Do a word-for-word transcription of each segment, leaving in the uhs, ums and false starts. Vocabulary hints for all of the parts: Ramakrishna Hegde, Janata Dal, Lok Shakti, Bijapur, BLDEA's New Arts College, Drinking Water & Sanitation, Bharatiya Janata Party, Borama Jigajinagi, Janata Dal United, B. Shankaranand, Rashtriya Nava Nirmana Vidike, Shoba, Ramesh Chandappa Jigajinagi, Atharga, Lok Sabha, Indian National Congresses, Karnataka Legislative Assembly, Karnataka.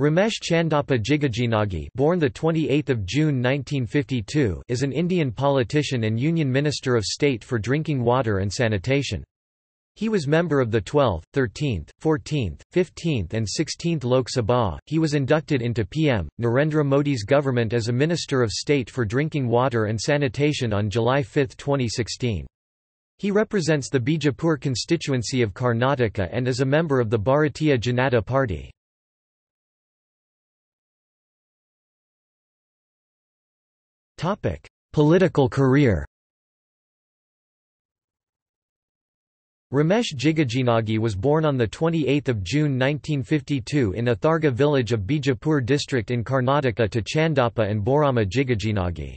Ramesh Chandappa Jigajinagi, born the twenty-eighth of June nineteen fifty-two, is an Indian politician and Union Minister of State for Drinking Water and Sanitation. He was member of the twelfth, thirteenth, fourteenth, fifteenth and sixteenth Lok Sabha. He was inducted into P M Narendra Modi's government as a Minister of State for Drinking Water and Sanitation on July fifth, twenty sixteen. He represents the Bijapur constituency of Karnataka and is a member of the Bharatiya Janata Party. Topic: Political career. Ramesh Jigajinagi was born on the twenty-eighth of June nineteen fifty-two in Atharga village of Bijapur district in Karnataka to Chandappa and Borama Jigajinagi.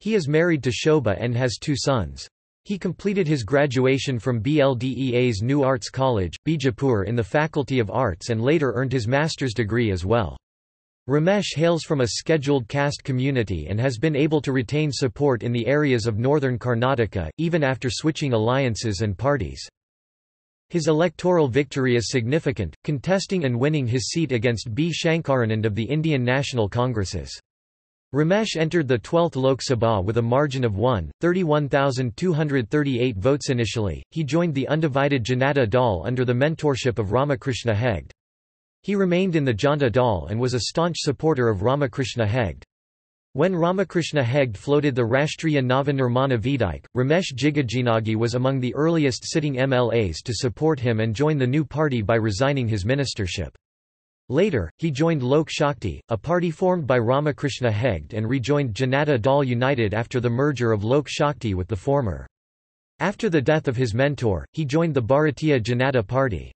He is married to Shoba and has two sons. He completed his graduation from B L D E A's New Arts College, Bijapur in the Faculty of Arts and later earned his master's degree as well. Ramesh hails from a scheduled caste community and has been able to retain support in the areas of northern Karnataka, even after switching alliances and parties. His electoral victory is significant, contesting and winning his seat against B. Shankaranand of the Indian National Congresses. Ramesh entered the twelfth Lok Sabha with a margin of one, thirty-one thousand two hundred thirty-eight votes initially. He joined the undivided Janata Dal under the mentorship of Ramakrishna Hegde. He remained in the Janata Dal and was a staunch supporter of Ramakrishna Hegde. When Ramakrishna Hegde floated the Rashtriya Nava Nirmana Vidike, Ramesh Jigajinagi was among the earliest sitting M L As to support him and join the new party by resigning his ministership. Later, he joined Lok Shakti, a party formed by Ramakrishna Hegde, and rejoined Janata Dal United after the merger of Lok Shakti with the former. After the death of his mentor, he joined the Bharatiya Janata Party.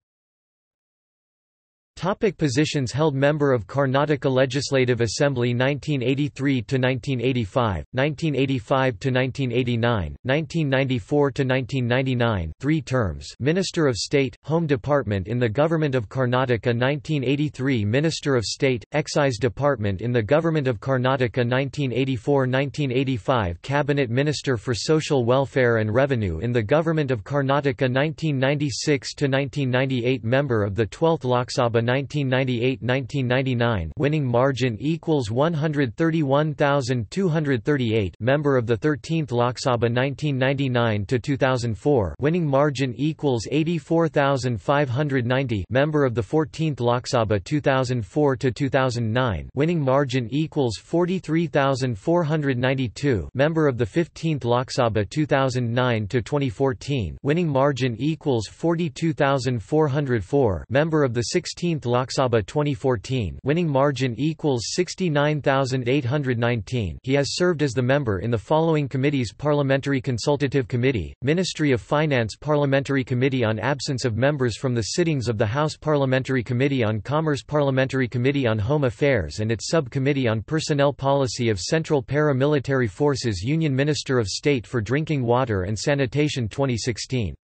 Topic: positions held: member of Karnataka Legislative Assembly nineteen eighty-three to nineteen eighty-five, nineteen eighty-five to nineteen eighty-nine, nineteen ninety-four to nineteen ninety-nine, three terms. Minister of State, Home Department in the Government of Karnataka nineteen eighty-three, Minister of State, Excise Department in the Government of Karnataka nineteen eighty-four to nineteen eighty-five, Cabinet Minister for Social Welfare and Revenue in the Government of Karnataka nineteen ninety-six to nineteen ninety-eight, member of the twelfth Lok Sabha nineteen ninety-eight to nineteen ninety-nine, winning margin equals one hundred thirty-one thousand two hundred thirty-eight, member of the thirteenth Lok Sabha nineteen ninety-nine to two thousand four, winning margin equals eighty-four thousand five hundred ninety, member of the fourteenth Lok Sabha two thousand four to two thousand nine, winning margin equals forty-three thousand four hundred ninety-two, member of the fifteenth Lok Sabha two thousand nine to twenty fourteen, winning margin equals forty-two thousand four hundred four, member of the sixteenth Lok Sabha twenty fourteen, winning margin equals sixty-nine thousand eight hundred nineteen. He has served as the member in the following committees: Parliamentary Consultative Committee, Ministry of Finance, Parliamentary Committee on Absence of Members from the Sittings of the House, Parliamentary Committee on Commerce, Parliamentary Committee on Home Affairs and its Subcommittee on Personnel Policy of Central Paramilitary Forces, Union Minister of State for Drinking Water and Sanitation twenty sixteen.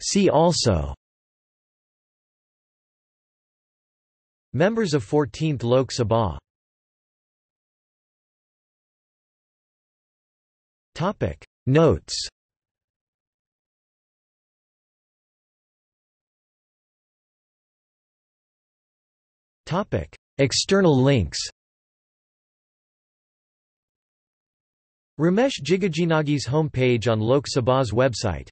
See also: members of fourteenth Lok Sabha. Notes. External links. Ramesh Jigajinagi's homepage on Lok Sabha's website.